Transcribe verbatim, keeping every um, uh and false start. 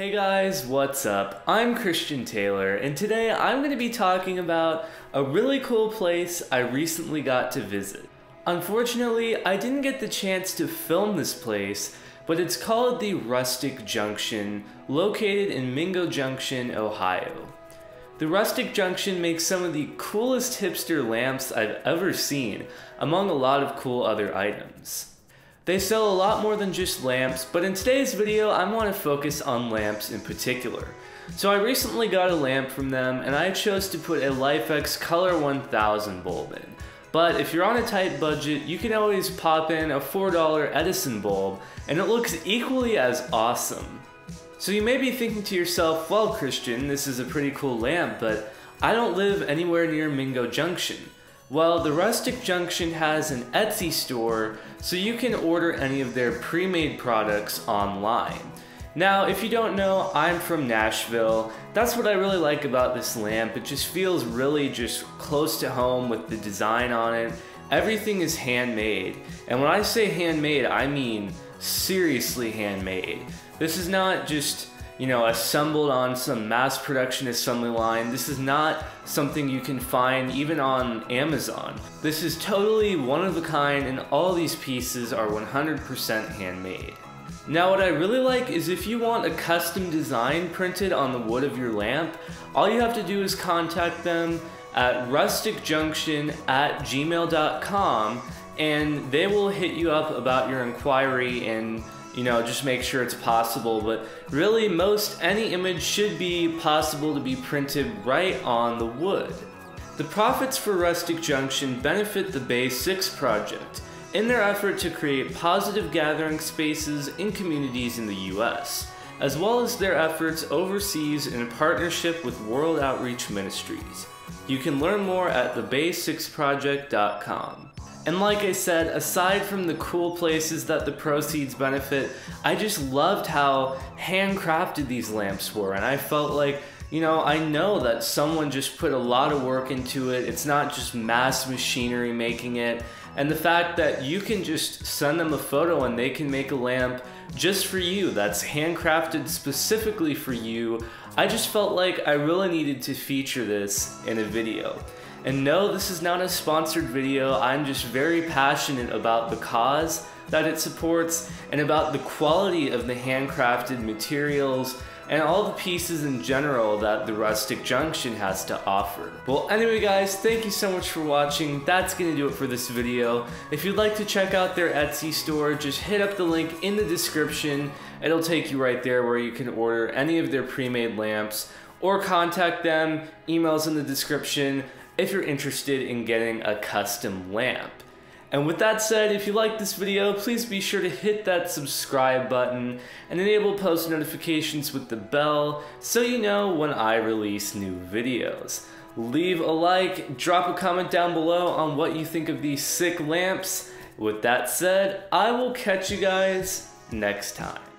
Hey guys, what's up? I'm Christian Taylor, and today I'm going to be talking about a really cool place I recently got to visit. Unfortunately, I didn't get the chance to film this place, but it's called the Rustik Junction, located in Mingo Junction, Ohio. The Rustik Junction makes some of the coolest hipster lamps I've ever seen, among a lot of cool other items. They sell a lot more than just lamps, but in today's video I want to focus on lamps in particular. So I recently got a lamp from them and I chose to put a L I F X Color one thousand bulb in. But if you're on a tight budget, you can always pop in a four dollar Edison bulb and it looks equally as awesome. So you may be thinking to yourself, well Christian, this is a pretty cool lamp, but I don't live anywhere near Mingo Junction. Well, the Rustik Junction has an Etsy store, so you can order any of their pre-made products online. Now, if you don't know, I'm from Nashville. That's what I really like about this lamp. It just feels really just close to home with the design on it. Everything is handmade. And when I say handmade, I mean seriously handmade. This is not just, you know, assembled on some mass production assembly line. This is not something you can find even on Amazon. This is totally one of a kind and all these pieces are one hundred percent handmade. Now what I really like is if you want a custom design printed on the wood of your lamp, all you have to do is contact them at rustik junction at gmail dot com and they will hit you up about your inquiry and, you know, just make sure it's possible, but really most any image should be possible to be printed right on the wood. The profits for Rustik Junction benefit the Bay Six Project in their effort to create positive gathering spaces in communities in the U S, as well as their efforts overseas in partnership with World Outreach Ministries. You can learn more at the bay six project dot com. And like I said, aside from the cool places that the proceeds benefit, I just loved how handcrafted these lamps were. And I felt like, you know, I know that someone just put a lot of work into it. It's not just mass machinery making it. And the fact that you can just send them a photo and they can make a lamp just for you, that's handcrafted specifically for you. I just felt like I really needed to feature this in a video. And no, this is not a sponsored video. I'm just very passionate about the cause that it supports and about the quality of the handcrafted materials and all the pieces in general that the Rustik Junction has to offer. Well, anyway guys, thank you so much for watching. That's gonna do it for this video. If you'd like to check out their Etsy store, just hit up the link in the description. It'll take you right there where you can order any of their pre-made lamps or contact them, emails in the description, if you're interested in getting a custom lamp. And with that said, if you like this video, please be sure to hit that subscribe button and enable post notifications with the bell so you know when I release new videos. Leave a like, drop a comment down below on what you think of these sick lamps. With that said, I will catch you guys next time.